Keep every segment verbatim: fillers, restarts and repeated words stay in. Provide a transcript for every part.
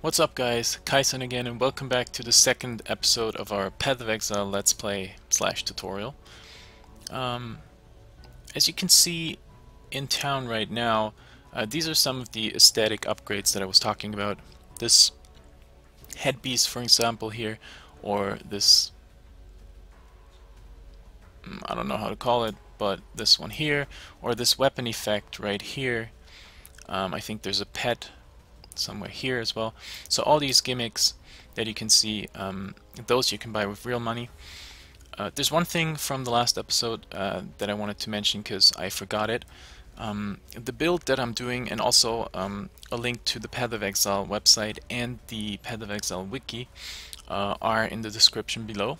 What's up guys, Kaisen again, and welcome back to the second episode of our Path of Exile Let's Play slash tutorial. Um, as you can see in town right now, uh, these are some of the aesthetic upgrades that I was talking about. This headpiece, for example, here, or this, I don't know how to call it, but this one here, or this weapon effect right here. Um, I think there's a pet somewhere here as well. So all these gimmicks that you can see, um, those you can buy with real money. Uh, there's one thing from the last episode uh, that I wanted to mention because I forgot it. Um, the build that I'm doing, and also um, a link to the Path of Exile website and the Path of Exile wiki uh, are in the description below.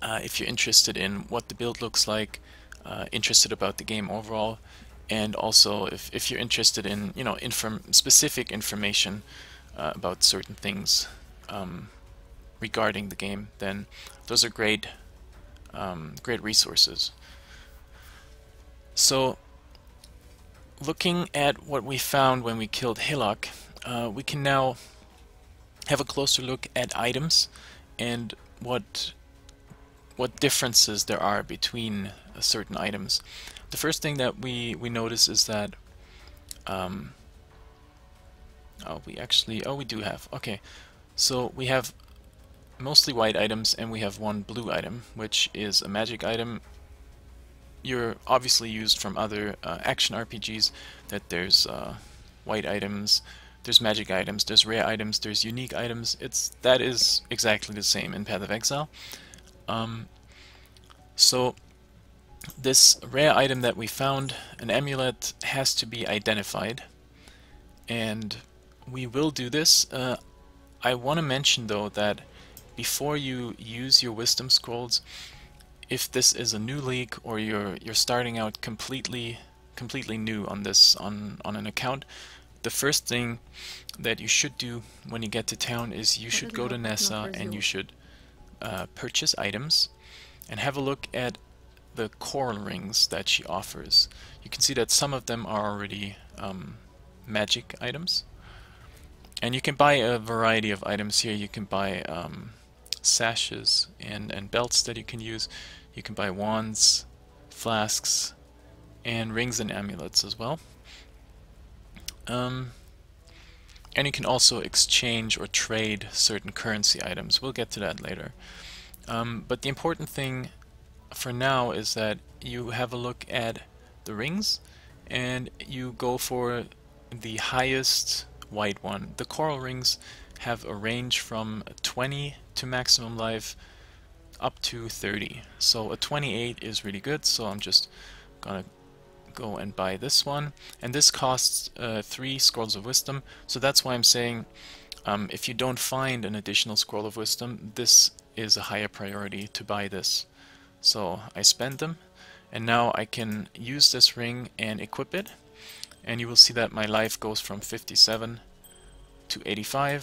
Uh, if you're interested in what the build looks like, uh, interested about the game overall, and also if, if you're interested in, you know, inform specific information uh, about certain things um, regarding the game, then those are great, um, great resources. So looking at what we found when we killed Hillock, uh, we can now have a closer look at items and what what differences there are between uh, certain items. The first thing that we, we notice is that, um, oh, we actually, oh, we do have, okay. So we have mostly white items and we have one blue item, which is a magic item. You're obviously used from other uh, action R P Gs, that there's uh, white items, there's magic items, there's rare items, there's unique items. It's, that is exactly the same in Path of Exile. Um, so this rare item that we found, an amulet, has to be identified, and we will do this. Uh, I want to mention though that before you use your wisdom scrolls, if this is a new league or you're you're starting out completely completely new on this on on an account, the first thing that you should do when you get to town is you should go to Nessa and you should Uh, purchase items and have a look at the coral rings that she offers. You can see that some of them are already um, magic items, and you can buy a variety of items here. You can buy um, sashes and, and belts that you can use. You can buy wands, flasks, and rings and amulets as well. Um, And you can also exchange or trade certain currency items. We'll get to that later. Um, but the important thing for now is that you have a look at the rings and you go for the highest white one. The coral rings have a range from twenty to maximum life up to thirty. So a twenty-eight is really good, so I'm just gonna go and buy this one, and this costs uh, three Scrolls of Wisdom, so that's why I'm saying um, if you don't find an additional Scroll of Wisdom, this is a higher priority to buy this. So I spend them, and now I can use this ring and equip it, and you will see that my life goes from fifty-seven to eighty-five.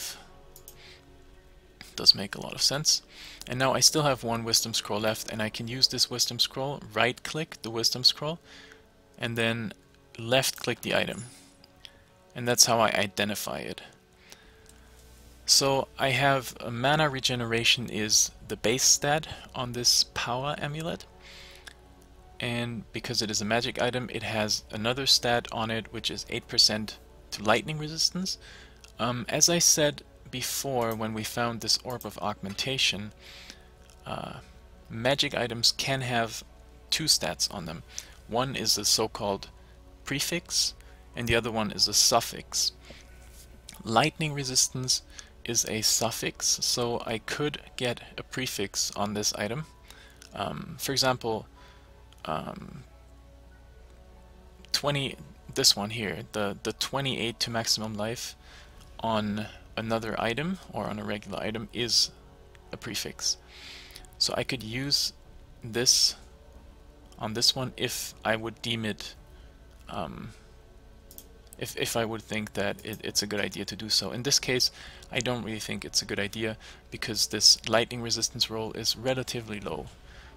Does make a lot of sense. And now I still have one Wisdom Scroll left, and I can use this Wisdom Scroll, right click the Wisdom Scroll, and then left click the item, and that's how I identify it. So I have a mana regeneration is the base stat on this power amulet, and because it is a magic item, it has another stat on it which is eight percent to lightning resistance. Um, as I said before when we found this Orb of Augmentation, uh, magic items can have two stats on them. One is the so-called prefix, and the other one is a suffix. Lightning resistance is a suffix, so I could get a prefix on this item. Um, for example, um, twenty. This one here, the the twenty-eight to maximum life on another item or on a regular item is a prefix. So I could use this on this one if I would deem it, um, if, if I would think that it, it's a good idea to do so. In this case, I don't really think it's a good idea because this lightning resistance roll is relatively low.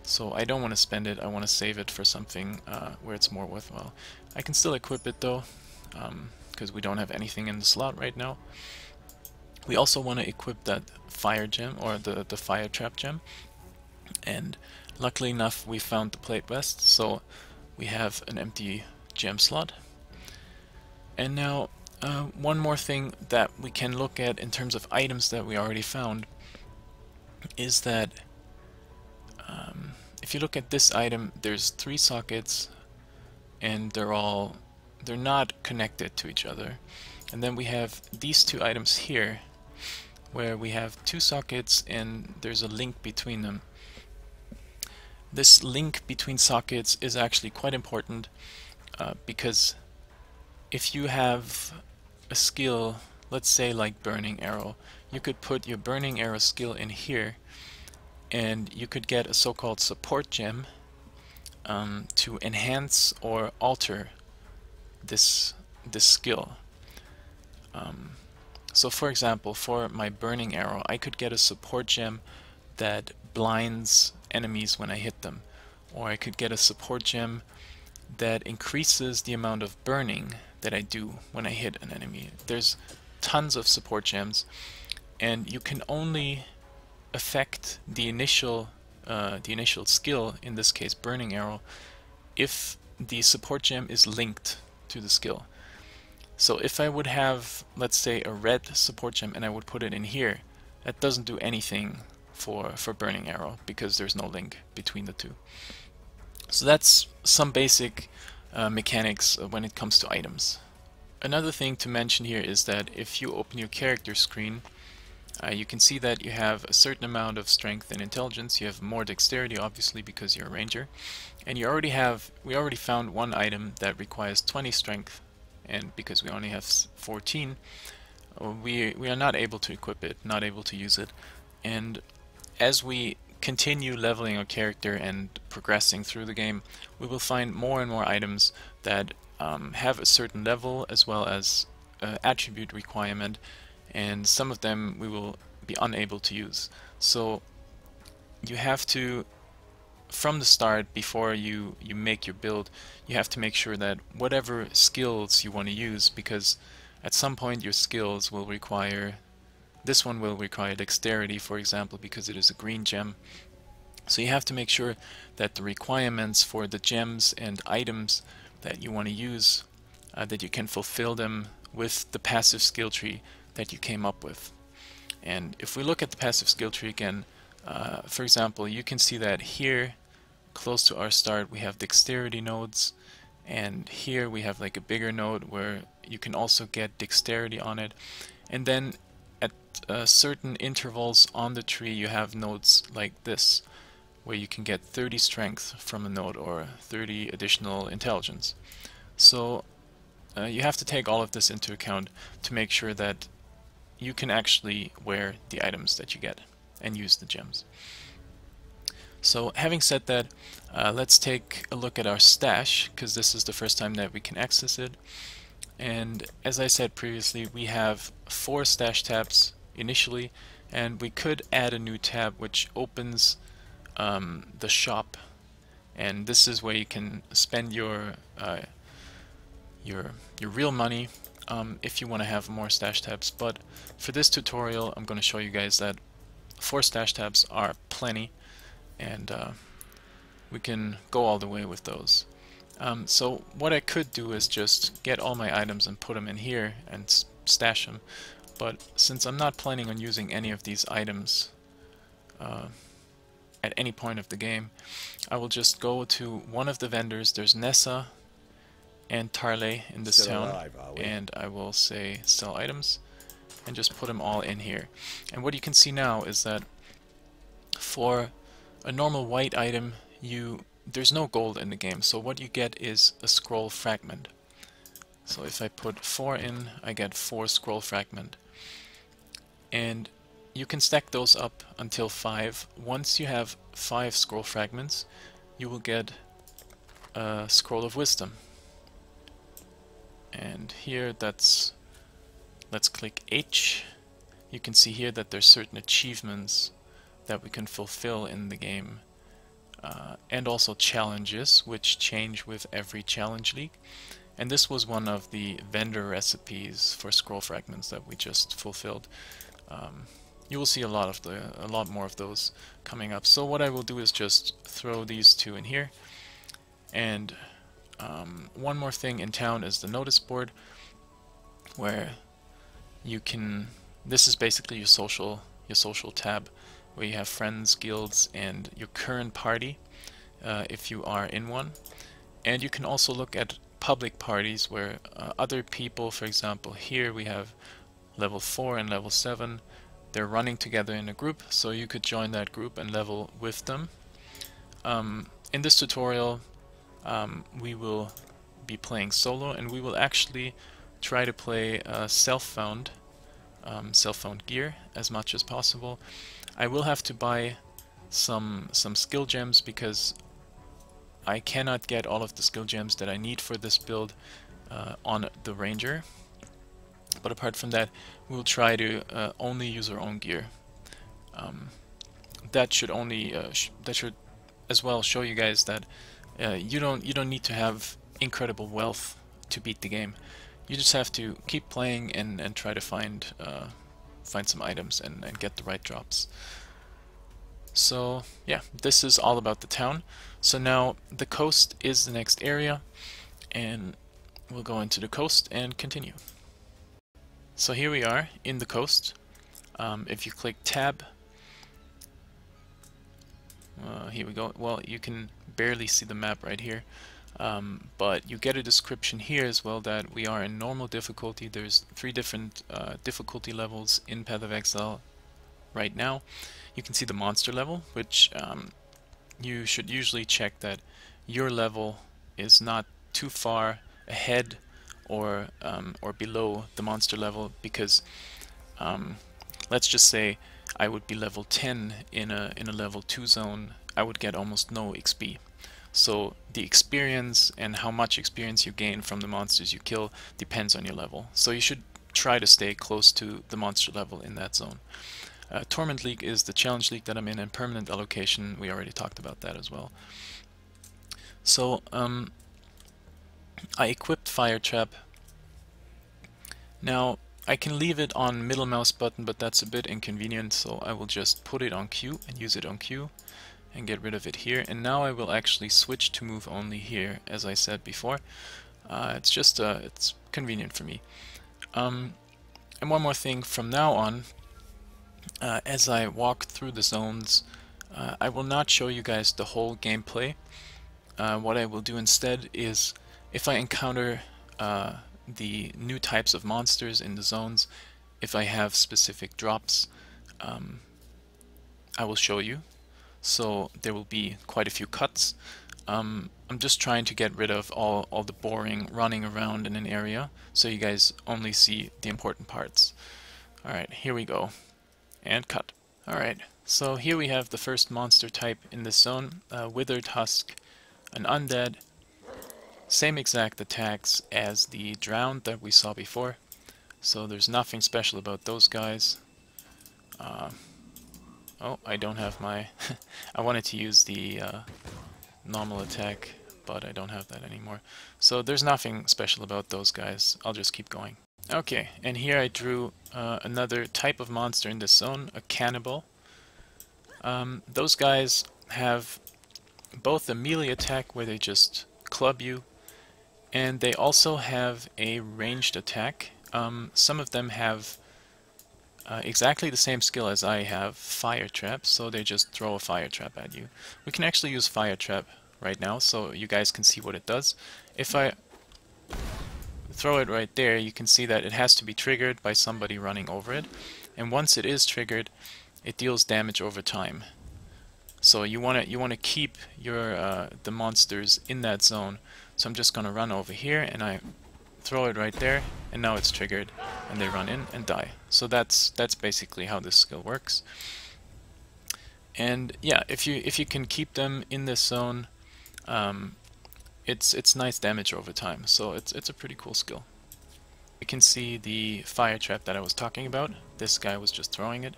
So I don't want to spend it, I want to save it for something uh, where it's more worthwhile. I can still equip it though, because um, we don't have anything in the slot right now. We also want to equip that fire gem, or the, the fire trap gem. And luckily enough, we found the plate vest, so we have an empty gem slot. And now, uh, one more thing that we can look at in terms of items that we already found is that um, if you look at this item, there's three sockets, and they're all they're not connected to each other. And then we have these two items here, where we have two sockets and there's a link between them. This link between sockets is actually quite important uh, because if you have a skill, let's say like Burning Arrow, you could put your Burning Arrow skill in here and you could get a so-called support gem um, to enhance or alter this, this skill. Um, so for example, for my Burning Arrow, I could get a support gem that blinds enemies when I hit them, or I could get a support gem that increases the amount of burning that I do when I hit an enemy. There's tons of support gems, and you can only affect the initial uh, the initial skill, in this case Burning Arrow, if the support gem is linked to the skill. So if I would have, let's say, a red support gem and I would put it in here, that doesn't do anything for for Burning Arrow because there's no link between the two. So that's some basic uh, mechanics when it comes to items. Another thing to mention here is that if you open your character screen, uh, you can see that you have a certain amount of strength and intelligence. You have more dexterity, obviously, because you're a ranger, and you already have. We already found one item that requires twenty strength, and because we only have fourteen, we we are not able to equip it, not able to use it, and as we continue leveling our character and progressing through the game, we will find more and more items that um, have a certain level as well as uh, attribute requirement, and some of them we will be unable to use. So you have to, from the start, before you, you make your build, you have to make sure that whatever skills you want to use, because at some point your skills will require. This one will require dexterity, for example, because it is a green gem. So you have to make sure that the requirements for the gems and items that you want to use, uh, that you can fulfill them with the passive skill tree that you came up with. And if we look at the passive skill tree again, uh, for example, you can see that here, close to our start, we have dexterity nodes, and here we have like a bigger node where you can also get dexterity on it. And then at uh, certain intervals on the tree you have nodes like this, where you can get thirty strength from a node or thirty additional intelligence. So uh, you have to take all of this into account to make sure that you can actually wear the items that you get and use the gems. So having said that, uh, let's take a look at our stash, because this is the first time that we can access it. And as I said previously, we have four stash tabs initially, and we could add a new tab which opens um, the shop, and this is where you can spend your uh, your your real money um, if you want to have more stash tabs. But for this tutorial, I'm going to show you guys that four stash tabs are plenty, and uh, we can go all the way with those. Um, so what I could do is just get all my items and put them in here and stash them, but since I'm not planning on using any of these items uh, at any point of the game, I will just go to one of the vendors. There's Nessa and Tarle in this Still town, alive, and I will say sell items and just put them all in here. And what you can see now is that for a normal white item, you there's no gold in the game, so what you get is a scroll fragment. So if I put four in, I get four scroll fragment, and you can stack those up until five. Once you have five scroll fragments, you will get a scroll of wisdom, and here that's let's click H. You can see here that there's certain achievements that we can fulfill in the game. Uh, and also challenges, which change with every challenge league, and this was one of the vendor recipes for scroll fragments that we just fulfilled. um, you will see a lot of the a lot more of those coming up. So what I will do is just throw these two in here. And um, one more thing in town is the notice board, where you can, this is basically your social your social tab, where you have friends, guilds, and your current party, uh, if you are in one. And you can also look at public parties, where uh, other people, for example, here we have level four and level seven, they're running together in a group, so you could join that group and level with them. Um, in this tutorial, um, we will be playing solo, and we will actually try to play uh, self-found um, self-found gear as much as possible. I will have to buy some some skill gems, because I cannot get all of the skill gems that I need for this build uh, on the Ranger. But apart from that, we'll try to uh, only use our own gear. Um, that should only uh, sh that should as well show you guys that uh, you don't you don't need to have incredible wealth to beat the game. You just have to keep playing and and try to find uh, find some items and and get the right drops. So yeah, this is all about the town. So now the coast is the next area, and we'll go into the coast and continue. So here we are in the coast. Um, if you click tab, uh, here we go. Well, you can barely see the map right here, um, but you get a description here as well that we are in normal difficulty. There's three different uh, difficulty levels in Path of Exile right now. You can see the monster level, which um, you should usually check that your level is not too far ahead or um, or below the monster level, because um, let's just say I would be level ten in a in a level two zone, I would get almost no X P. So the experience and how much experience you gain from the monsters you kill depends on your level. So you should try to stay close to the monster level in that zone. Uh, Torment League is the challenge league that I'm in, and permanent allocation, we already talked about that as well. So um, I equipped Fire Trap. Now I can leave it on middle mouse button, but that's a bit inconvenient, so I will just put it on Q and use it on Q and get rid of it here. And now I will actually switch to move only here, as I said before. Uh, it's just uh, it's convenient for me. Um, and one more thing, from now on, uh, as I walk through the zones, uh, I will not show you guys the whole gameplay. Uh, what I will do instead is, if I encounter uh, the new types of monsters in the zones, if I have specific drops, um, I will show you. So there will be quite a few cuts. Um, I'm just trying to get rid of all, all the boring running around in an area, so you guys only see the important parts. Alright, here we go. And cut. Alright, so here we have the first monster type in this zone, uh, Withered Husk, an undead. Same exact attacks as the Drowned that we saw before, so there's nothing special about those guys. Uh, oh, I don't have my... I wanted to use the uh, normal attack, but I don't have that anymore. So there's nothing special about those guys. I'll just keep going. Okay, and here I drew uh, another type of monster in this zone, a Cannibal. Um, those guys have both a melee attack where they just club you, and they also have a ranged attack. Um, some of them have uh, exactly the same skill as I have, Fire Trap, so they just throw a Fire Trap at you. We can actually use Fire Trap right now, so you guys can see what it does. If I throw it right there, you can see that it has to be triggered by somebody running over it, and once it is triggered, it deals damage over time. So you want to you want to keep your uh, the monsters in that zone. So I'm just going to run over here, and I throw it right there, and now it's triggered, and they run in and die. So that's that's basically how this skill works. And yeah, if you if you can keep them in this zone, um, it's it's nice damage over time. So it's it's a pretty cool skill. You can see the Fire Trap that I was talking about. This guy was just throwing it,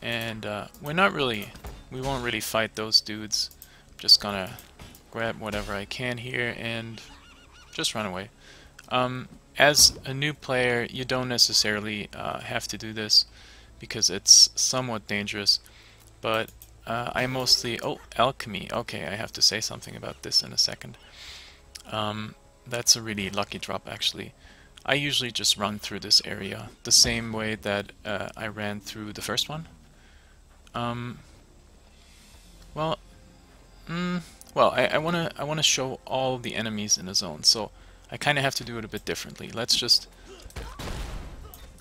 and uh, we're not really. We won't really fight those dudes. I'm just gonna grab whatever I can here and just run away. Um, As a new player, you don't necessarily uh, have to do this because it's somewhat dangerous, but uh, I mostly... Oh, alchemy. Okay, I have to say something about this in a second. Um, that's a really lucky drop, actually. I usually just run through this area the same way that uh, I ran through the first one. Um, well, mm, well, I, I wanna I wanna show all the enemies in the zone, so I kind of have to do it a bit differently. Let's just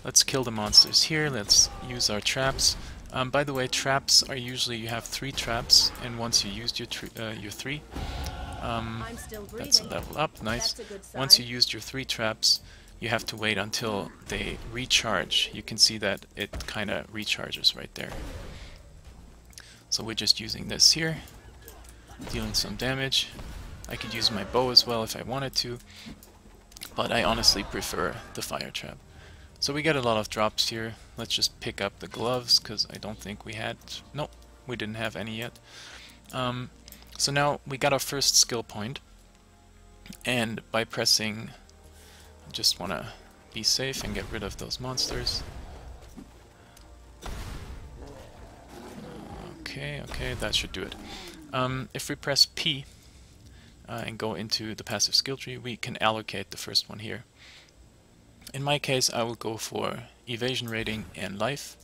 let's kill the monsters here. Let's use our traps. Um, by the way, traps are usually you have three traps, and once you used your tr uh, your three, um, that's a level up. Nice. Once you used your three traps, you have to wait until they recharge. You can see that it kind of recharges right there. So we're just using this here, dealing some damage. I could use my bow as well if I wanted to, but I honestly prefer the fire trap. So we get a lot of drops here. Let's just pick up the gloves, because I don't think we had... Nope, we didn't have any yet. Um, so now we got our first skill point, and by pressing... I just want to be safe and get rid of those monsters. Okay, okay, that should do it. Um, if we press P uh, and go into the passive skill tree, we can allocate the first one here. In my case, I will go for evasion rating and life.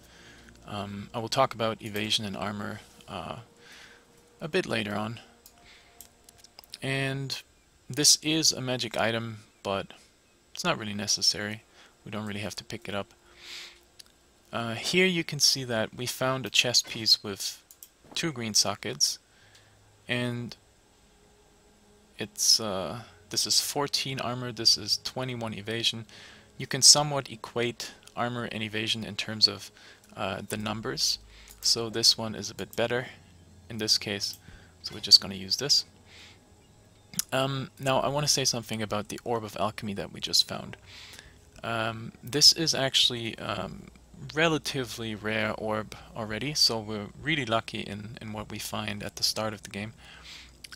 Um, I will talk about evasion and armor uh, a bit later on. And this is a magic item, but it's not really necessary. We don't really have to pick it up. Uh, here you can see that we found a chest piece with two green sockets, and it's uh, this is fourteen armor, this is twenty-one evasion. You can somewhat equate armor and evasion in terms of uh, the numbers, so this one is a bit better in this case, so we're just going to use this. Um, now I want to say something about the Orb of Alchemy that we just found. Um, this is actually um, relatively rare orb already, so we're really lucky in, in what we find at the start of the game.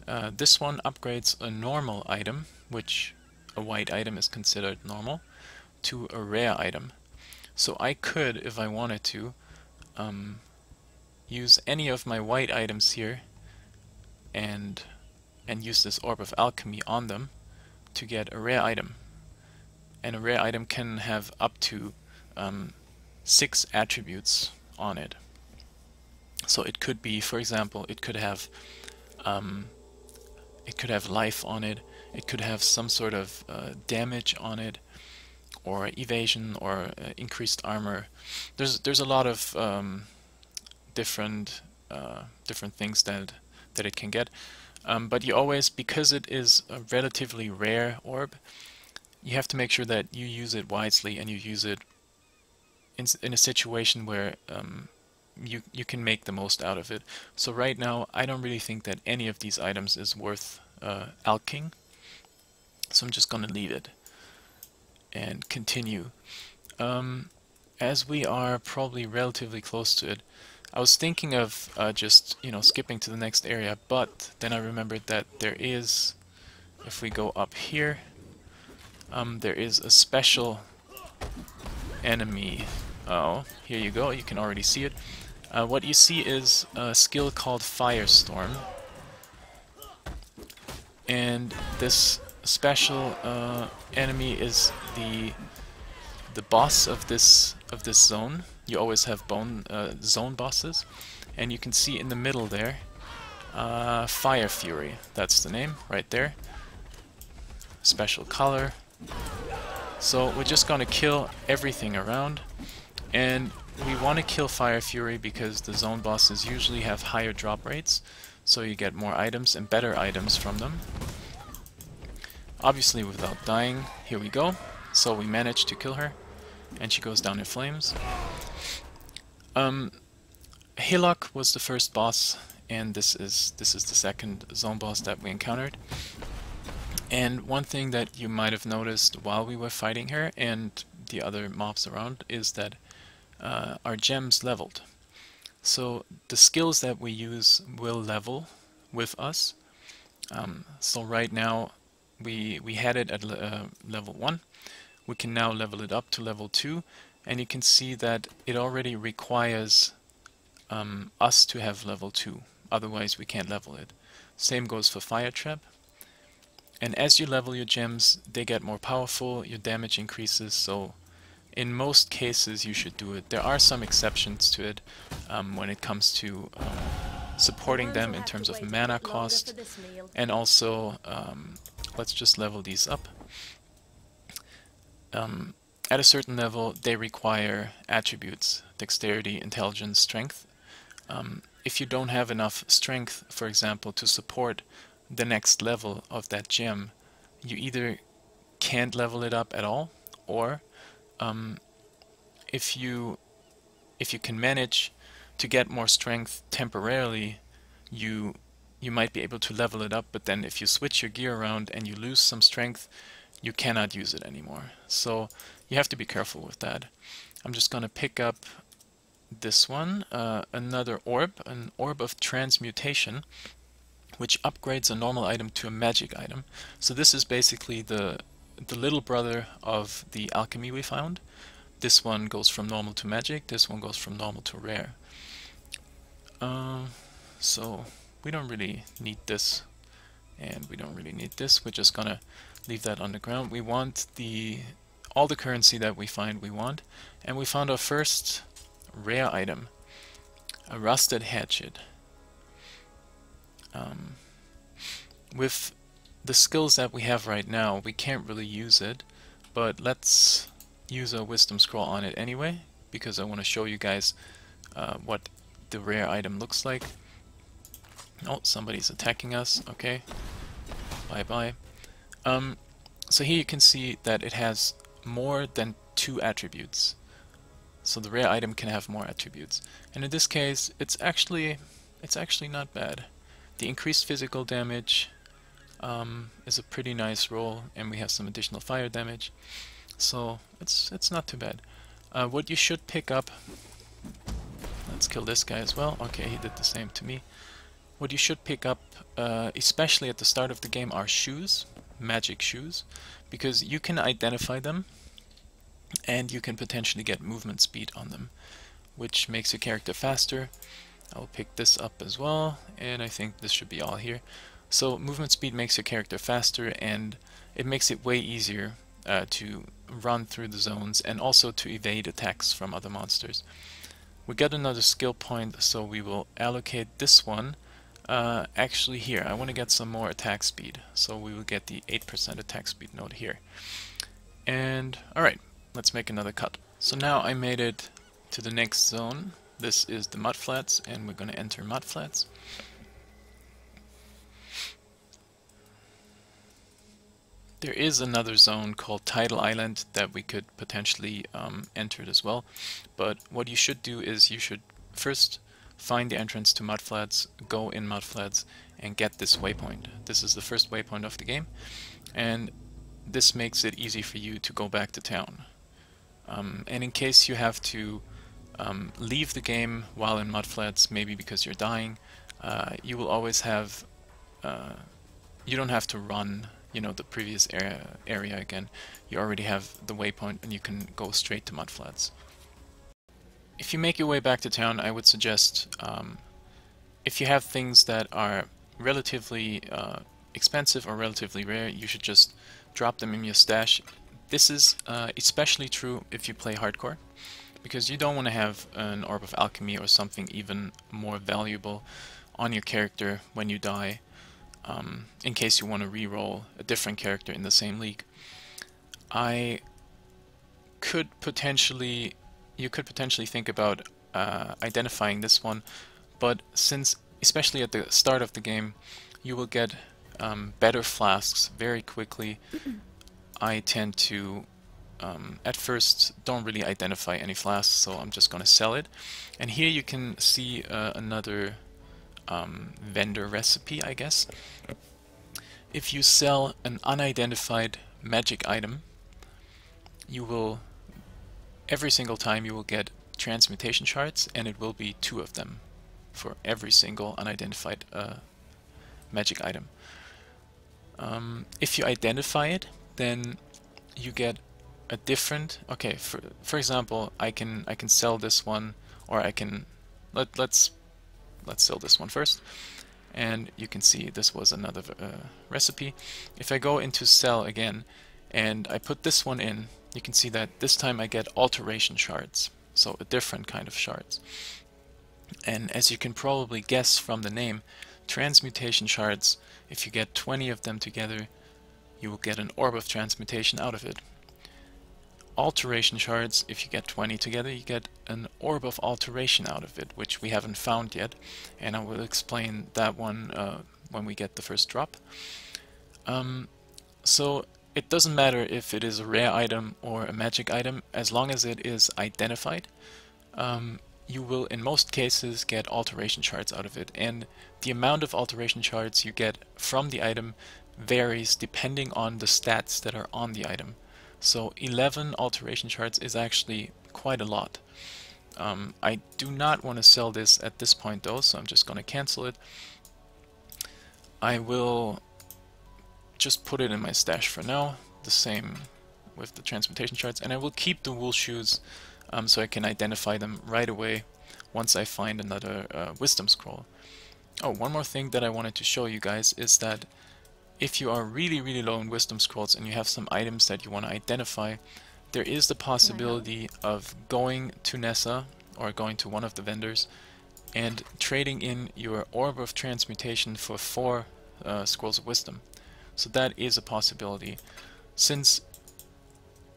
Uh, this one upgrades a normal item, which a white item is considered normal, to a rare item. So I could, if I wanted to, um, use any of my white items here and and use this Orb of Alchemy on them to get a rare item. And a rare item can have up to um, six attributes on it. So it could be, for example, it could have um, it could have life on it, it could have some sort of uh, damage on it, or evasion, or uh, increased armor. There's there's a lot of um, different uh, different things that that it can get. Um, but you always, because it is a relatively rare orb, you have to make sure that you use it wisely and you use it in, in a situation where um, you, you can make the most out of it. So right now, I don't really think that any of these items is worth uh, alking, so I'm just going to leave it and continue. Um, as we are probably relatively close to it, I was thinking of uh, just, you know, skipping to the next area, but then I remembered that there is, if we go up here, um, there is a special enemy. Oh, here you go, you can already see it. Uh, what you see is a skill called Firestorm. And this special uh, enemy is the the boss of this of this zone. You always have bone uh, zone bosses, and you can see in the middle there, uh, Firefury. That's the name right there. Special color. So we're just going to kill everything around, and we want to kill Firefury because the zone bosses usually have higher drop rates, so you get more items and better items from them. Obviously, without dying. Here we go. So we managed to kill her, and she goes down in flames. Um, Hillock was the first boss, and this is this is the second zone boss that we encountered. And one thing that you might have noticed while we were fighting her and the other mobs around is that uh, our gems leveled. So the skills that we use will level with us. Um, so right now we we had it at le uh, level one. We can now level it up to level two, and you can see that it already requires um, us to have level two, otherwise we can't level it. Same goes for Fire Trap. And as you level your gems, they get more powerful, your damage increases, so in most cases you should do it. There are some exceptions to it um, when it comes to um, supporting them in terms of mana cost, and also um, let's just level these up. Um, at a certain level they require attributes, dexterity, intelligence, strength. Um, if you don't have enough strength, for example, to support the next level of that gem, you either can't level it up at all, or um, if you if you can manage to get more strength temporarily, you you might be able to level it up, but then if you switch your gear around and you lose some strength, you cannot use it anymore. So you have to be careful with that. I'm just gonna pick up this one, uh, another orb, an Orb of Transmutation, which upgrades a normal item to a magic item. So this is basically the the little brother of the alchemy we found. This one goes from normal to magic, this one goes from normal to rare. Uh, so we don't really need this, and we don't really need this. We're just gonna leave that on the ground. We want the all the currency that we find we want, and we found our first rare item, a rusted hatchet. Um, with the skills that we have right now, we can't really use it, but let's use a wisdom scroll on it anyway, because I want to show you guys uh, what the rare item looks like. Oh, somebody's attacking us. Okay, bye bye. Um, so here you can see that it has more than two attributes. So the rare item can have more attributes, and in this case, it's actually it's actually not bad. The increased physical damage um, is a pretty nice roll, and we have some additional fire damage, so it's it's not too bad. Uh, what you should pick up, let's kill this guy as well. Okay, he did the same to me. What you should pick up, uh, especially at the start of the game, are shoes, magic shoes, because you can identify them, and you can potentially get movement speed on them, which makes your character faster. I'll pick this up as well, and I think this should be all here. So movement speed makes your character faster, and it makes it way easier uh, to run through the zones, and also to evade attacks from other monsters. We got another skill point, so we will allocate this one uh, actually here. I want to get some more attack speed, so we will get the eight percent attack speed node here. And alright, let's make another cut. So now I made it to the next zone. This is the Mudflats, and we're going to enter Mudflats. There is another zone called Tidal Island that we could potentially um, enter it as well, but what you should do is you should first find the entrance to Mudflats, go in Mudflats, and get this waypoint. This is the first waypoint of the game, and this makes it easy for you to go back to town. Um, and in case you have to Um, leave the game while in Mudflats, maybe because you're dying, uh, you will always have, uh, you don't have to run, you know, the previous area, area again. You already have the waypoint, and you can go straight to Mudflats. If you make your way back to town, I would suggest, um, if you have things that are relatively uh, expensive or relatively rare, you should just drop them in your stash. This is uh, especially true if you play hardcore, because you don't want to have an Orb of Alchemy or something even more valuable on your character when you die, um, in case you want to reroll a different character in the same league. I could potentially, you could potentially think about uh, identifying this one, but since, especially at the start of the game, you will get um, better flasks very quickly. I tend to Um, at first don't really identify any flasks, so I'm just gonna sell it. And here you can see uh, another um, vendor recipe, I guess. If you sell an unidentified magic item, you will, every single time you will get transmutation shards, and it will be two of them for every single unidentified uh, magic item. Um, if you identify it, then you get a different... Okay, for, for example, I can I can sell this one, or I can... Let, let's let's sell this one first. And you can see this was another uh, recipe. If I go into sell again, and I put this one in, you can see that this time I get alteration shards, so a different kind of shards. And as you can probably guess from the name, transmutation shards, if you get twenty of them together, you will get an orb of transmutation out of it. Alteration shards, if you get twenty together, you get an orb of alteration out of it, which we haven't found yet, and I will explain that one uh, when we get the first drop. Um, so it doesn't matter if it is a rare item or a magic item, as long as it is identified, um, you will in most cases get alteration shards out of it, and the amount of alteration shards you get from the item varies depending on the stats that are on the item. So eleven alteration shards is actually quite a lot. Um, I do not want to sell this at this point though, so I'm just going to cancel it. I will just put it in my stash for now, the same with the transmutation shards, and I will keep the wool shoes um, so I can identify them right away once I find another uh, wisdom scroll. Oh, one more thing that I wanted to show you guys is that if you are really really low in wisdom scrolls and you have some items that you want to identify, there is the possibility of going to Nessa or going to one of the vendors and trading in your orb of transmutation for four uh, scrolls of wisdom. So that is a possibility. Since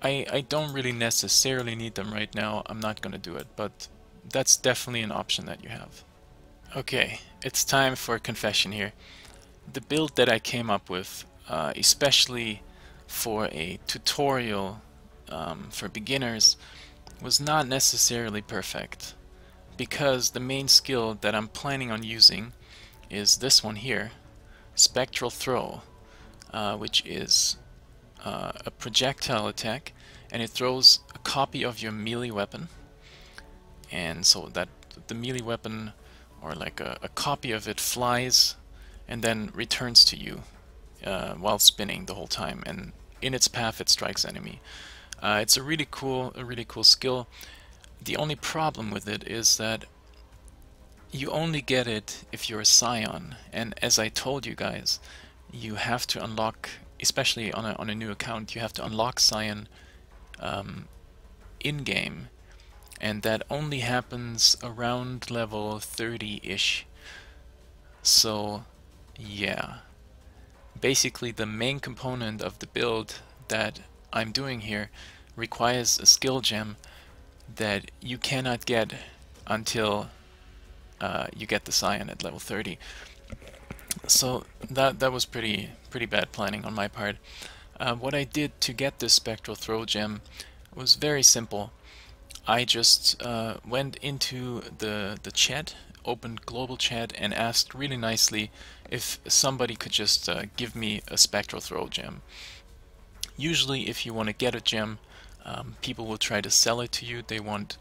I, I don't really necessarily need them right now, I'm not going to do it, but that's definitely an option that you have. Okay, it's time for a confession here. The build that I came up with, uh, especially for a tutorial um, for beginners, was not necessarily perfect, because the main skill that I'm planning on using is this one here, Spectral Throw. Uh, which is uh, a projectile attack, and it throws a copy of your melee weapon, and so that the melee weapon, or like a, a copy of it, flies and then returns to you uh, while spinning the whole time, and in its path it strikes enemy. Uh, it's a really cool a really cool skill. The only problem with it is that you only get it if you're a Scion, and as I told you guys, you have to unlock, especially on a, on a new account, you have to unlock Scion um, in-game, and that only happens around level thirty-ish. So yeah, basically the main component of the build that I'm doing here requires a skill gem that you cannot get until uh, you get the Scion at level thirty. So that that was pretty pretty bad planning on my part. Uh, what I did to get this Spectral Throw gem was very simple. I just uh, went into the the chat, opened global chat, and asked really nicely if somebody could just uh, give me a Spectral Throw gem. Usually, if you want to get a gem, um, people will try to sell it to you. They want,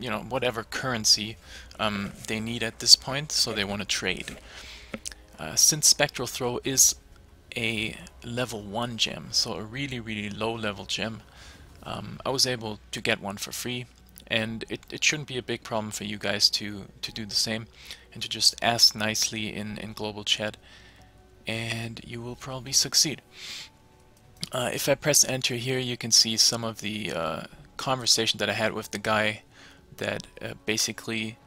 you know, whatever currency um, they need at this point, so they want to trade. Uh, since Spectral Throw is a level one gem, so a really really low level gem, um, I was able to get one for free, and it, it shouldn't be a big problem for you guys to to do the same and to just ask nicely in, in global chat, and you will probably succeed. Uh, if I press enter here, you can see some of the uh, conversation that I had with the guy that uh, basically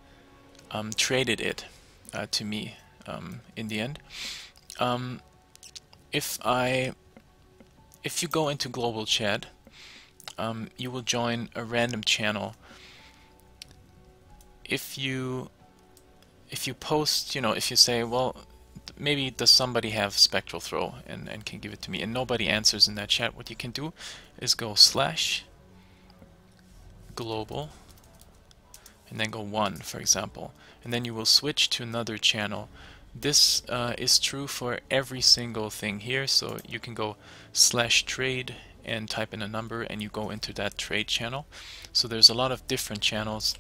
um, traded it uh, to me um, in the end. Um, if I, if you go into global chat, um, you will join a random channel. If you, if you post, you know, if you say, well, maybe does somebody have Spectral Throw and, and can give it to me, and nobody answers in that chat, what you can do is go slash global and then go one, for example, and then you will switch to another channel. This uh, is true for every single thing here, so you can go slash trade and type in a number and you go into that trade channel. So there's a lot of different channels,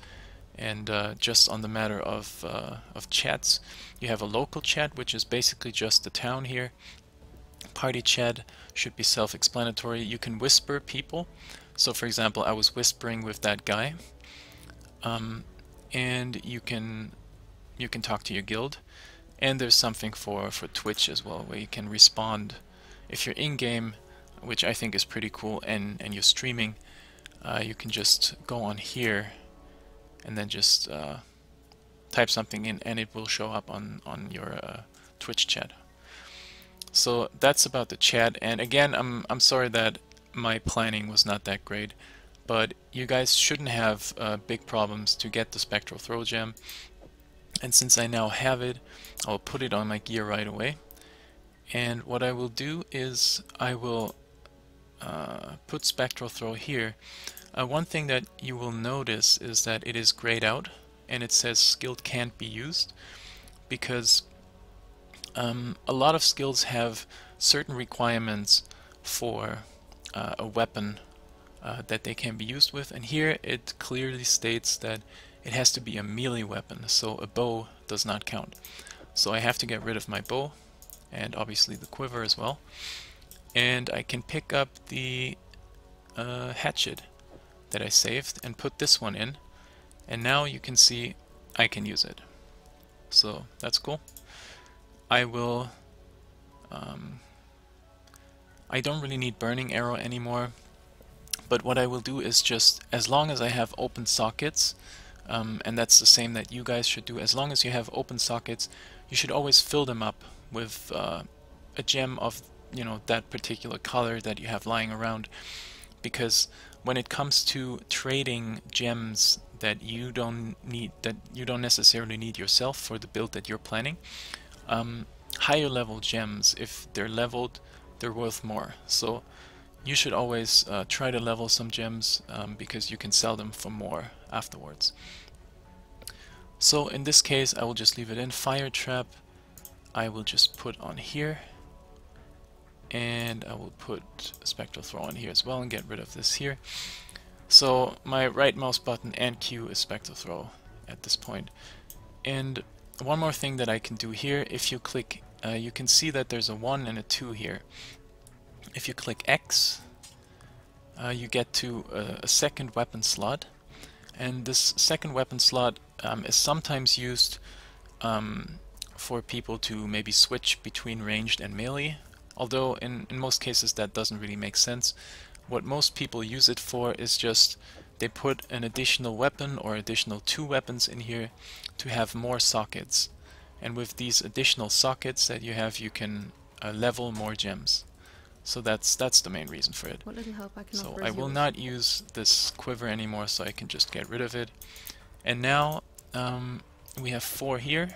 and uh, just on the matter of, uh, of chats, you have a local chat, which is basically just the town here, Party chat should be self-explanatory. You can whisper people. So for example, I was whispering with that guy. Um, and you can you can talk to your guild. And there's something for, for Twitch as well, where you can respond if you're in-game, which I think is pretty cool, and, and you're streaming. Uh, you can just go on here and then just uh, type something in, and it will show up on, on your uh, Twitch chat. So that's about the chat, and again, I'm, I'm sorry that my planning was not that great, but you guys shouldn't have uh, big problems to get the Spectral Throw gem. And since I now have it, I'll put it on my gear right away. And what I will do is I will uh, put Spectral Throw here. Uh, one thing that you will notice is that it is grayed out and it says skilled can't be used, because um, a lot of skills have certain requirements for uh, a weapon uh, that they can be used with, and here it clearly states that it has to be a melee weapon, so a bow does not count. So I have to get rid of my bow, and obviously the quiver as well. And I can pick up the uh, hatchet that I saved and put this one in. And now you can see I can use it. So that's cool. I will... Um, I don't really need Burning Arrow anymore. But what I will do is just, as long as I have open sockets, Um, and that's the same that you guys should do. As long as you have open sockets, you should always fill them up with uh, a gem of, you know, that particular color that you have lying around, because when it comes to trading gems that you don't need, that you don't necessarily need yourself for the build that you're planning, um, higher level gems, if they're leveled, they're worth more. So you should always uh, try to level some gems, um, because you can sell them for more afterwards. So in this case, I will just leave it in. Fire Trap, I will just put on here, and I will put Spectral Throw on here as well and get rid of this here. So my right mouse button and Q is Spectral Throw at this point. And one more thing that I can do here, if you click, uh, you can see that there's a one and a two here. If you click X, uh, you get to a, a second weapon slot, and this second weapon slot um, is sometimes used um, for people to maybe switch between ranged and melee, although in, in most cases that doesn't really make sense. What most people use it for is just they put an additional weapon or additional two weapons in here to have more sockets, and with these additional sockets that you have, you can uh, level more gems. So that's that's the main reason for it. What little help I can offer. So I will not use this quiver anymore, so I can just get rid of it. And now um, we have four here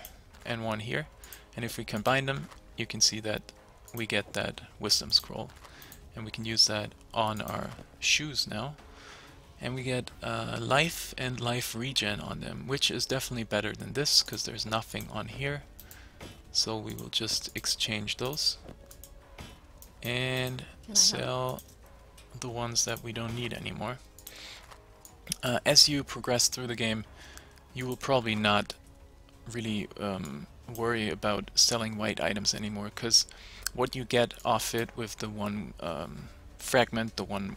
and one here, and if we combine them, you can see that we get that wisdom scroll, and we can use that on our shoes now, and we get uh, life and life regen on them, which is definitely better than this because there's nothing on here. So we will just exchange those and sell the ones that we don't need anymore. Uh, as you progress through the game, you will probably not really um, worry about selling white items anymore, because what you get off it with the one um, fragment, the one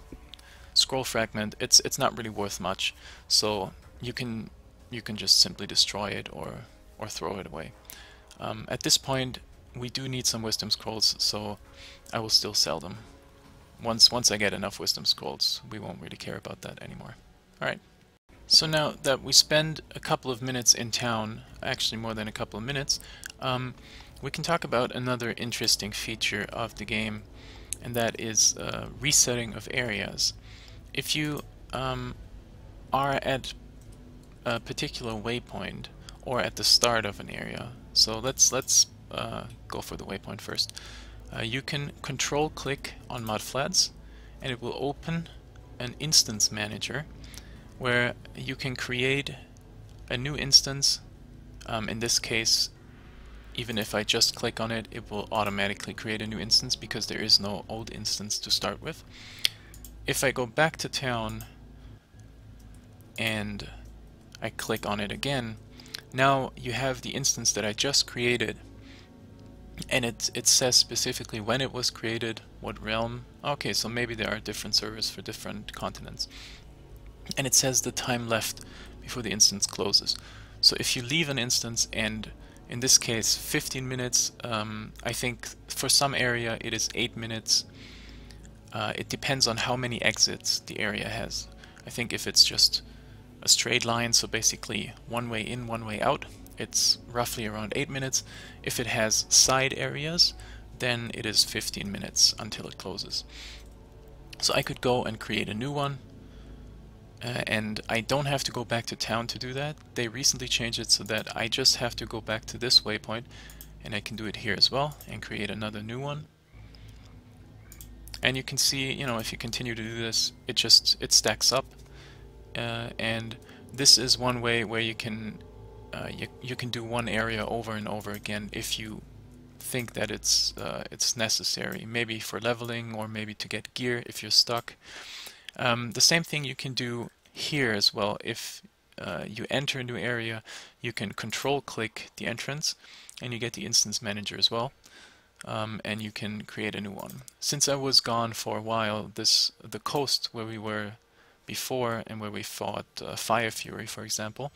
scroll fragment, it's it's not really worth much. So you can you can just simply destroy it or or throw it away. Um, at this point, we do need some wisdom scrolls, so I will still sell them. Once once I get enough wisdom scrolls, we won't really care about that anymore. Alright, so now that we spend a couple of minutes in town, actually more than a couple of minutes, um, we can talk about another interesting feature of the game, and that is uh, resetting of areas. If you um, are at a particular waypoint or at the start of an area, so let's let's Uh, go for the waypoint first. Uh, you can control click on Mudflats, and it will open an instance manager where you can create a new instance. Um, in this case, even if I just click on it, it will automatically create a new instance because there is no old instance to start with. If I go back to town and I click on it again, now you have the instance that I just created And it, it says specifically when it was created, what realm. Okay, so maybe there are different servers for different continents. And it says the time left before the instance closes. So if you leave an instance, and in this case fifteen minutes, um, I think for some area it is eight minutes. Uh, it depends on how many exits the area has. I think if it's just a straight line, so basically one way in, one way out, it's roughly around eight minutes. If it has side areas, then it is fifteen minutes until it closes. So I could go and create a new one, uh, and I don't have to go back to town to do that. They recently changed it so that I just have to go back to this waypoint, and I can do it here as well and create another new one. And you can see, you know, if you continue to do this, it just it stacks up. Uh, and this is one way where you can Uh, you, you can do one area over and over again if you think that it's uh, it's necessary, maybe for leveling or maybe to get gear if you're stuck. Um, the same thing you can do here as well. If uh, you enter a new area, you can control click the entrance and you get the instance manager as well, um, and you can create a new one. Since I was gone for a while, this the coast where we were before and where we fought uh, Firefury, for example,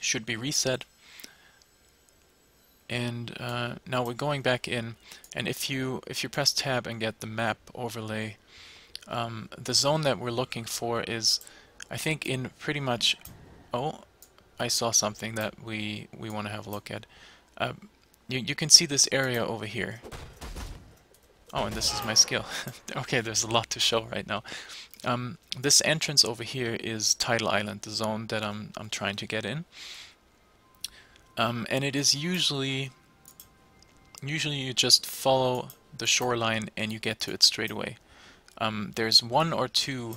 should be reset. And uh, now we're going back in, and if you if you press tab and get the map overlay, um, the zone that we're looking for is, I think, in pretty much... oh, I saw something that we we want to have a look at. Uh, you, you can see this area over here. Oh, and this is my skill. Okay, there's a lot to show right now. Um, this entrance over here is Tidal Island, the zone that I'm, I'm trying to get in. Um, and it is usually, usually you just follow the shoreline and you get to it straight away. Um, there's one or two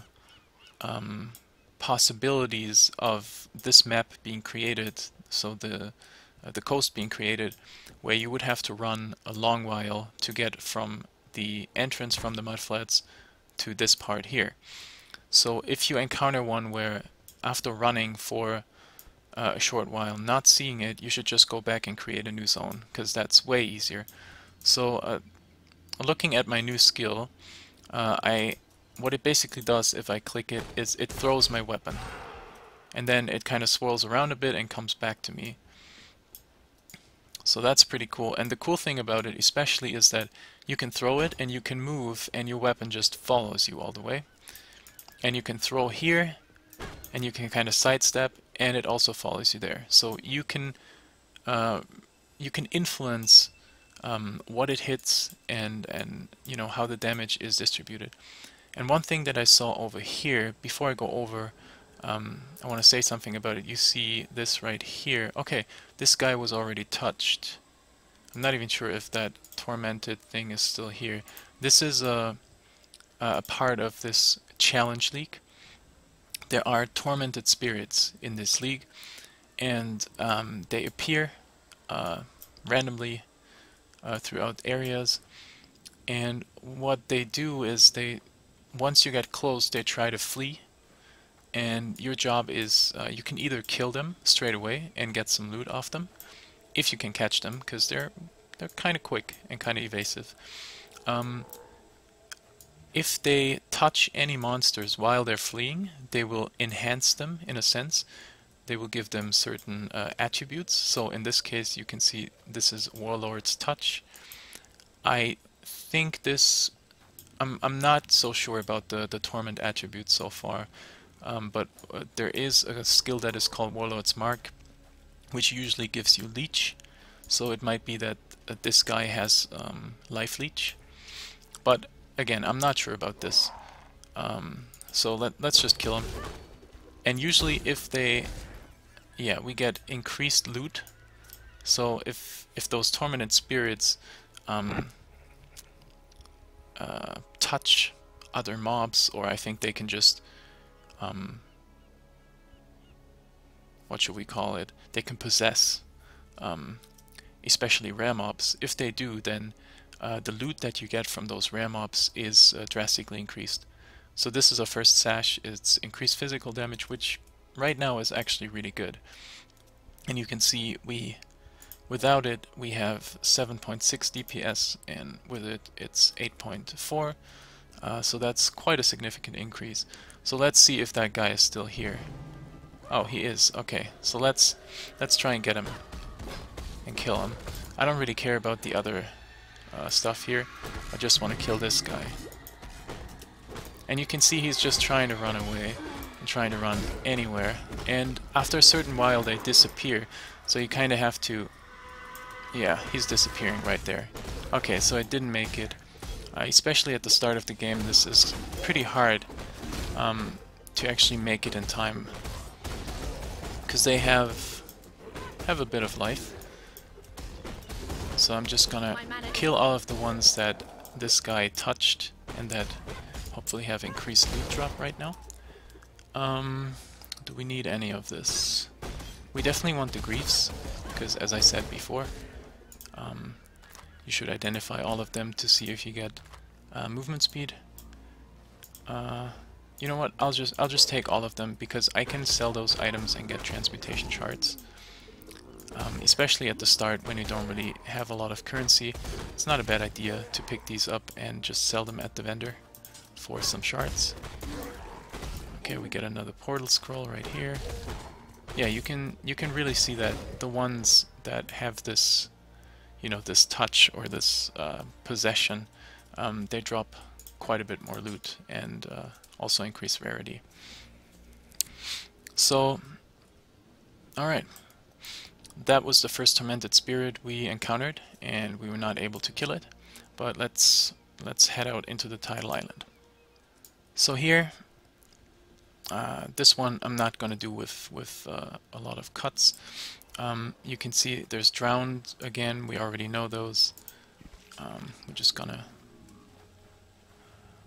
um, possibilities of this map being created, so the, uh, the coast being created, where you would have to run a long while to get from the entrance from the mudflats to this part here. So if you encounter one where after running for uh, a short while not seeing it, you should just go back and create a new zone, because that's way easier. So uh, looking at my new skill, uh, I what it basically does if I click it is it throws my weapon, and then it kind of swirls around a bit and comes back to me. So that's pretty cool. And the cool thing about it especially is that you can throw it and you can move and your weapon just follows you all the way. And you can throw here and you can kind of sidestep and it also follows you there. So you can uh, you can influence um, what it hits and, and you know how the damage is distributed. And one thing that I saw over here, before I go over, Um, I want to say something about it. You see this right here. Okay, this guy was already touched. I'm not even sure if that tormented thing is still here. This is a, a part of this challenge league. There are tormented spirits in this league, and um, they appear uh, randomly uh, throughout areas. And what they do is they, once you get close, they try to flee. And your job is, uh, you can either kill them straight away and get some loot off them, if you can catch them, because they're they're kind of quick and kind of evasive. Um, if they touch any monsters while they're fleeing, they will enhance them in a sense. They will give them certain uh, attributes. So in this case, you can see this is Warlord's Touch. I think this, I'm I'm not so sure about the the torment attribute so far. Um, but uh, there is a skill that is called Warlord's Mark, which usually gives you leech. So it might be that uh, this guy has um, life leech. But again, I'm not sure about this. Um, so let, let's just kill him. And usually if they... yeah, we get increased loot. So if, if those tormented spirits um, uh, touch other mobs, or I think they can just... Um, what should we call it? They can possess, um, especially rare mobs. If they do, then uh, the loot that you get from those rare mobs is uh, drastically increased. So this is our first sash. It's increased physical damage, which right now is actually really good. And you can see we Without it, we have seven point six D P S, and with it, it's eight point four. Uh, so that's quite a significant increase. So let's see if that guy is still here. Oh, he is. Okay, so let's let's try and get him and kill him. I don't really care about the other uh, stuff here. I just want to kill this guy. And you can see he's just trying to run away and trying to run anywhere. And after a certain while, they disappear. So you kind of have to... Yeah, he's disappearing right there. Okay, so I didn't make it. Uh, especially at the start of the game, this is pretty hard um, to actually make it in time, because they have have a bit of life. So I'm just gonna kill all of the ones that this guy touched and that hopefully have increased loot drop right now. Um, do we need any of this? We definitely want the griefs, because as I said before, Um, you should identify all of them to see if you get uh, movement speed. Uh, you know what? I'll just I'll just take all of them, because I can sell those items and get transmutation shards. Um, especially at the start when you don't really have a lot of currency, it's not a bad idea to pick these up and just sell them at the vendor for some shards. Okay, we get another portal scroll right here. Yeah, you can you can really see that the ones that have this, you know, this touch or this uh, possession, um, they drop quite a bit more loot and uh, also increase rarity. So, alright, that was the first Tormented Spirit we encountered, and we were not able to kill it, but let's let's head out into the Tidal Island. So here, uh, this one I'm not going to do with, with uh, a lot of cuts. Um, you can see there's Drowned again, we already know those. Um, we're just gonna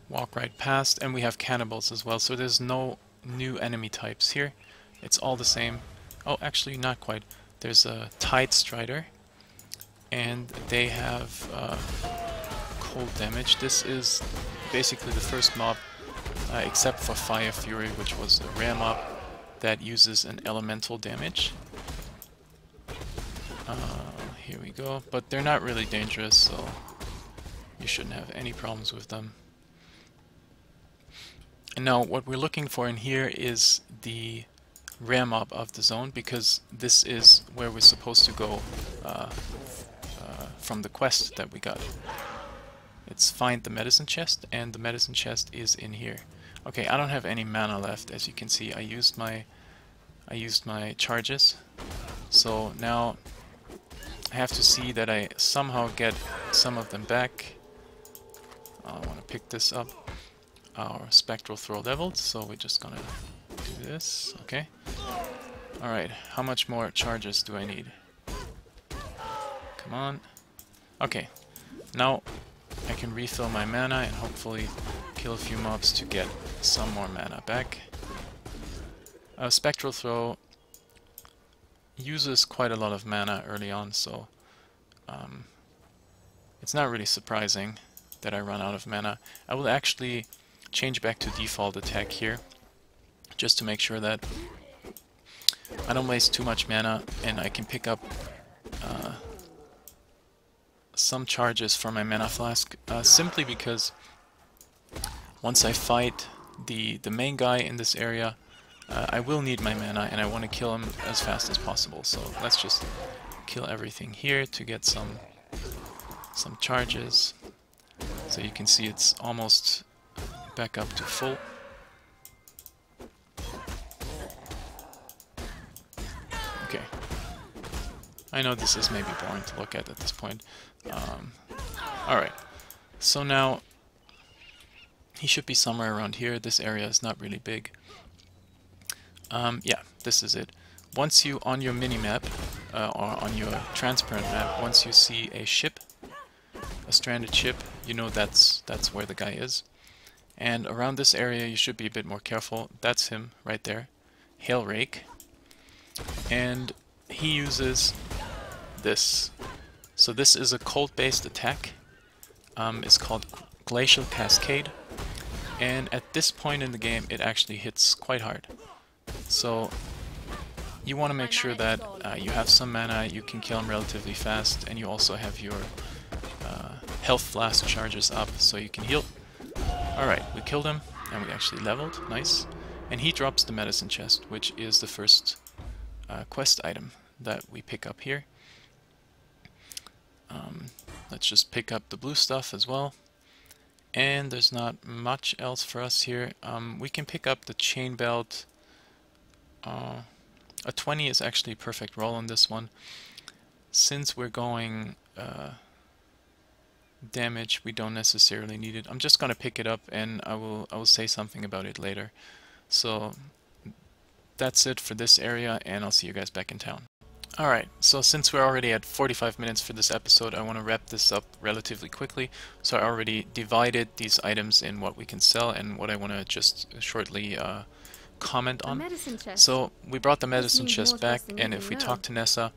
walk right past, and we have Cannibals as well, so there's no new enemy types here. It's all the same. Oh, actually not quite. There's a Tide Strider, and they have uh, cold damage. This is basically the first mob, uh, except for Firefury, which was a rare mob that uses an elemental damage. Uh, here we go, but they're not really dangerous, so you shouldn't have any problems with them. And now what we're looking for in here is the rare mob of the zone, because this is where we're supposed to go uh, uh, from the quest that we got. It's find the medicine chest, and the medicine chest is in here. Okay, I don't have any mana left, as you can see. I used my I used my charges, so now I have to see that I somehow get some of them back. I want to pick this up. Our Spectral Throw leveled, so we're just gonna do this. Okay. Alright, how much more charges do I need? Come on. Okay, now I can refill my mana and hopefully kill a few mobs to get some more mana back. Our Spectral Throw uses quite a lot of mana early on, so um, it's not really surprising that I run out of mana. I will actually change back to default attack here, just to make sure that I don't waste too much mana, and I can pick up uh, some charges for my mana flask, uh, simply because once I fight the, the main guy in this area, Uh, I will need my mana, and I want to kill him as fast as possible. So let's just kill everything here to get some some charges. So you can see it's almost back up to full. Okay. I know this is maybe boring to look at at this point. Um, Alright. So now he should be somewhere around here. This area is not really big. Um, yeah, this is it. Once you, on your mini-map, uh, or on your transparent map, once you see a ship, a stranded ship, you know that's that's where the guy is. And around this area you should be a bit more careful. That's him, right there. Hail Rake. And he uses this. So this is a cold-based attack. Um, it's called Glacial Cascade. And at this point in the game it actually hits quite hard. So you want to make sure that uh, you have some mana, you can kill him relatively fast, and you also have your uh, health flask charges up so you can heal. Alright, we killed him, and we actually leveled, nice. And he drops the medicine chest, which is the first uh, quest item that we pick up here. Um, let's just pick up the blue stuff as well. And there's not much else for us here. Um, we can pick up the chain belt. Uh, a twenty is actually a perfect roll on this one. Since we're going uh, damage, we don't necessarily need it. I'm just gonna pick it up, and I will I will say something about it later. So that's it for this area, and I'll see you guys back in town. Alright, so since we're already at forty-five minutes for this episode, I want to wrap this up relatively quickly. So I already divided these items in what we can sell and what I want to just shortly uh, comment on. So we brought the medicine chest back, and if we talk to Nessa,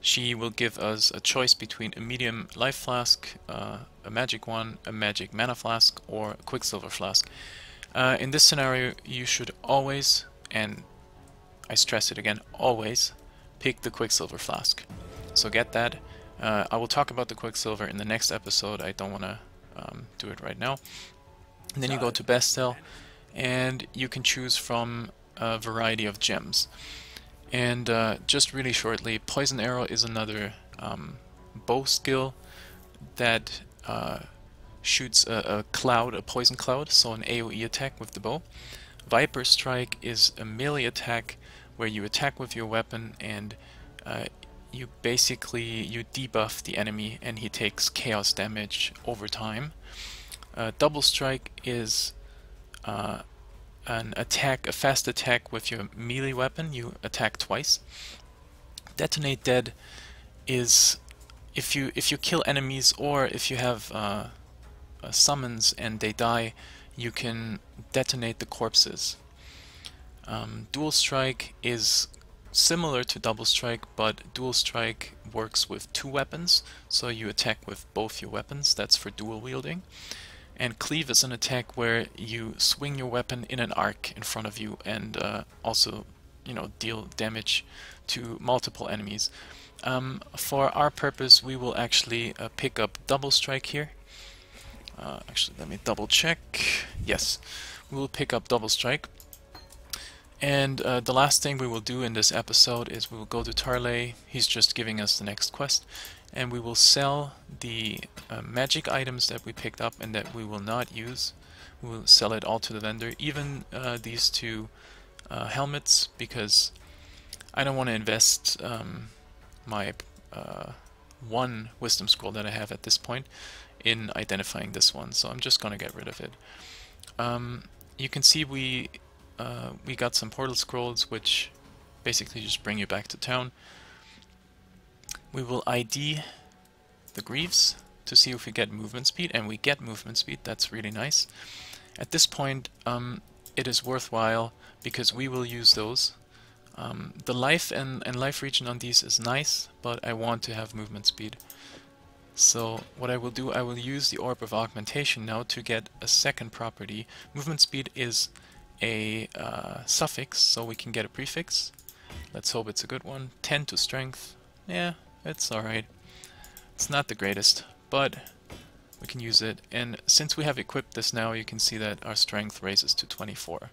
she will give us a choice between a medium life flask, uh, a magic one, a magic mana flask, or a quicksilver flask. Uh, in this scenario, you should always, and I stress it again, always, pick the Quicksilver Flask. So get that. Uh, I will talk about the Quicksilver in the next episode. I don't want to um, do it right now. And then you go to Bestel, and you can choose from a variety of gems. And uh, just really shortly, Poison Arrow is another um, bow skill that uh, shoots a, a cloud, a poison cloud, so an AoE attack with the bow. Viper Strike is a melee attack where you attack with your weapon, and uh, you basically you debuff the enemy, and he takes chaos damage over time. Uh, Double Strike is uh, an attack, a fast attack with your melee weapon. You attack twice. Detonate Dead is if you if you kill enemies, or if you have uh, a summons and they die, you can detonate the corpses. Um, Dual Strike is similar to Double Strike, but Dual Strike works with two weapons, so you attack with both your weapons. That's for dual wielding. And Cleave is an attack where you swing your weapon in an arc in front of you, and uh, also, you know, deal damage to multiple enemies. Um, for our purpose, we will actually uh, pick up Double Strike here. Uh, actually, let me double check. Yes, we will pick up Double Strike. And uh, the last thing we will do in this episode is we will go to Tarle. He's just giving us the next quest, and we will sell the uh, magic items that we picked up and that we will not use. We will sell it all to the vendor, even uh, these two uh, helmets, because I don't want to invest um, my uh, one wisdom scroll that I have at this point in identifying this one, so I'm just going to get rid of it. Um, you can see we Uh, we got some portal scrolls, which basically just bring you back to town. We will I D the Greaves to see if we get movement speed, and we get movement speed. That's really nice. At this point, um, it is worthwhile because we will use those. Um, the life and, and life region on these is nice, but I want to have movement speed. So what I will do, I will use the Orb of Augmentation now to get a second property. Movement speed is a uh, suffix, so we can get a prefix. Let's hope it's a good one. ten to strength. Yeah, it's alright. It's not the greatest, but we can use it. And since we have equipped this now, you can see that our strength raises to twenty-four.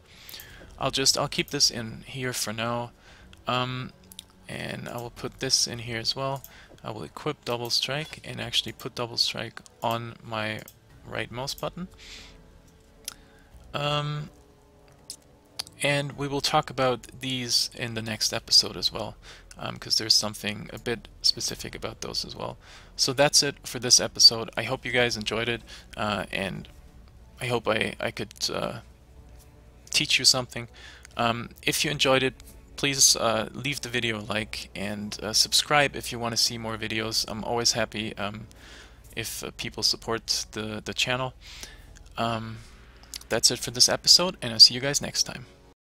I'll just, I'll keep this in here for now. Um, and I will put this in here as well. I will equip Double Strike and actually put Double Strike on my right mouse button. Um... And we will talk about these in the next episode as well, because um, there's something a bit specific about those as well. So that's it for this episode. I hope you guys enjoyed it, uh, and I hope I, I could uh, teach you something. Um, if you enjoyed it, please uh, leave the video a like, and uh, subscribe if you want to see more videos. I'm always happy um, if uh, people support the, the channel. Um, that's it for this episode, and I'll see you guys next time.